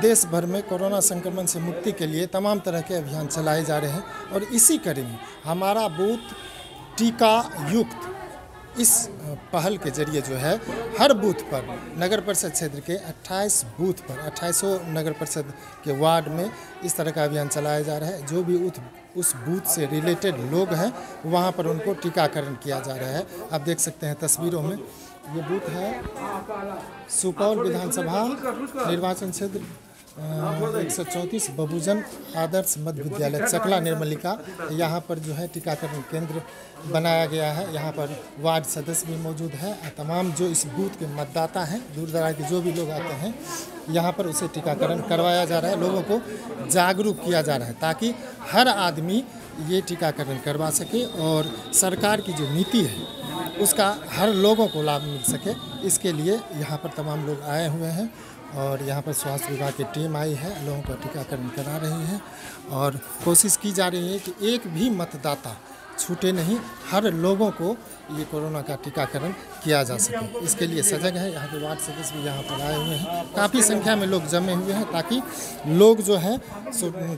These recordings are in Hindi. देश भर में कोरोना संक्रमण से मुक्ति के लिए तमाम तरह के अभियान चलाए जा रहे हैं और इसी कड़ी में हमारा बूथ टीका युक्त इस पहल के जरिए जो है हर बूथ पर नगर परिषद क्षेत्र के 28 बूथ पर 2800 नगर परिषद के वार्ड में इस तरह का अभियान चलाया जा रहा है। जो भी उस बूथ से रिलेटेड लोग हैं वहां पर उनको टीकाकरण किया जा रहा है। आप देख सकते हैं तस्वीरों में ये बूथ है सुपौल विधानसभा निर्वाचन क्षेत्र 134 बाबूजन आदर्श मध्य विद्यालय चकला निर्मलिका। यहाँ पर जो है टीकाकरण केंद्र बनाया गया है। यहाँ पर वार्ड सदस्य भी मौजूद है। तमाम जो इस बूथ के मतदाता हैं दूर दराज के जो भी लोग आते हैं यहाँ पर उसे टीकाकरण करवाया जा रहा है। लोगों को जागरूक किया जा रहा है ताकि हर आदमी ये टीकाकरण करवा सके और सरकार की जो नीति है उसका हर लोगों को लाभ मिल सके। इसके लिए यहाँ पर तमाम लोग आए हुए हैं और यहाँ पर स्वास्थ्य विभाग की टीम आई है, लोगों को टीकाकरण करा रही है और कोशिश की जा रही है कि एक भी मतदाता छूटे नहीं, हर लोगों को ये कोरोना का टीकाकरण किया जा सके। इसके लिए सजग है। यहाँ के वार्ड सदस्य भी यहाँ पर आए हुए हैं, काफ़ी संख्या में लोग जमे हुए हैं ताकि लोग जो है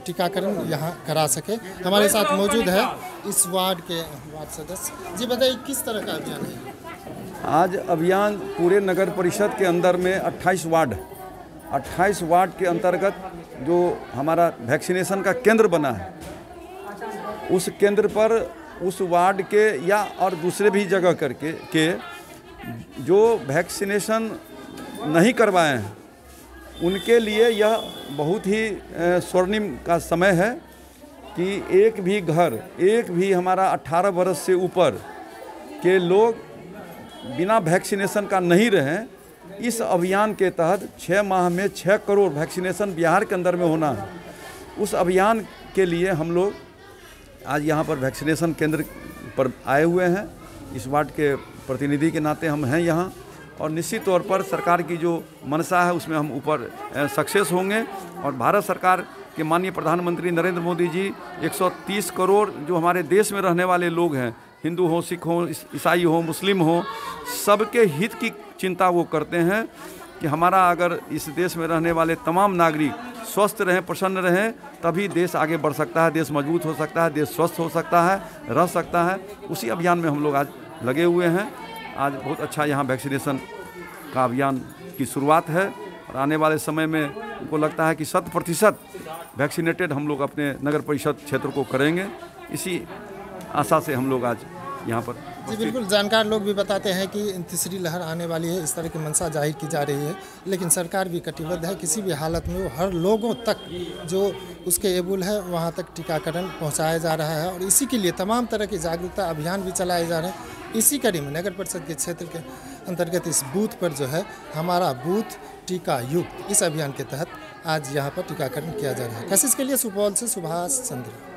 टीकाकरण यहाँ करा सके। हमारे साथ मौजूद है इस वार्ड के वार्ड सदस्य जी, बताइए किस तरह का अभियान है? आज अभियान पूरे नगर परिषद के अंदर में 28 वार्ड के अंतर्गत जो हमारा वैक्सीनेशन का केंद्र बना है उस केंद्र पर उस वार्ड के या और दूसरे भी जगह करके के जो वैक्सीनेशन नहीं करवाए हैं उनके लिए यह बहुत ही स्वर्णिम का समय है कि एक भी घर, एक भी हमारा 18 वर्ष से ऊपर के लोग बिना वैक्सीनेशन का नहीं रहें। इस अभियान के तहत 6 माह में 6 करोड़ वैक्सीनेशन बिहार के अंदर में होना है। उस अभियान के लिए हम लोग आज यहाँ पर वैक्सीनेशन केंद्र पर आए हुए हैं। इस वार्ड के प्रतिनिधि के नाते हम हैं यहाँ और निश्चित तौर पर सरकार की जो मंशा है उसमें हम ऊपर सक्सेस होंगे और भारत सरकार के माननीय प्रधानमंत्री नरेंद्र मोदी जी 130 करोड़ जो हमारे देश में रहने वाले लोग हैं, हिंदू हों, सिख हों, ईसाई हों, मुस्लिम हों, सबके हित की चिंता वो करते हैं कि हमारा अगर इस देश में रहने वाले तमाम नागरिक स्वस्थ रहें, प्रसन्न रहें, तभी देश आगे बढ़ सकता है, देश मजबूत हो सकता है, देश स्वस्थ हो सकता है, रह सकता है। उसी अभियान में हम लोग आज लगे हुए हैं। आज बहुत अच्छा यहाँ वैक्सीनेशन का अभियान की शुरुआत है और आने वाले समय में उनको लगता है कि 100% वैक्सीनेटेड हम लोग अपने नगर परिषद क्षेत्र को करेंगे। इसी आशा से हम लोग आज यहाँ पर जी। बिल्कुल, जानकार लोग भी बताते हैं कि तीसरी लहर आने वाली है, इस तरह की मंशा जाहिर की जा रही है, लेकिन सरकार भी कटिबद्ध है किसी भी हालत में वो हर लोगों तक जो उसके एबुल है वहां तक टीकाकरण पहुंचाया जा रहा है और इसी के लिए तमाम तरह की जागरूकता अभियान भी चलाए जा रहे हैं। इसी कड़ी में नगर परिषद के क्षेत्र के अंतर्गत इस बूथ पर जो है हमारा बूथ टीका युक्त इस अभियान के तहत आज यहाँ पर टीकाकरण किया जा रहा है। कशिश के लिए सुपौल से सुभाष चंद्र।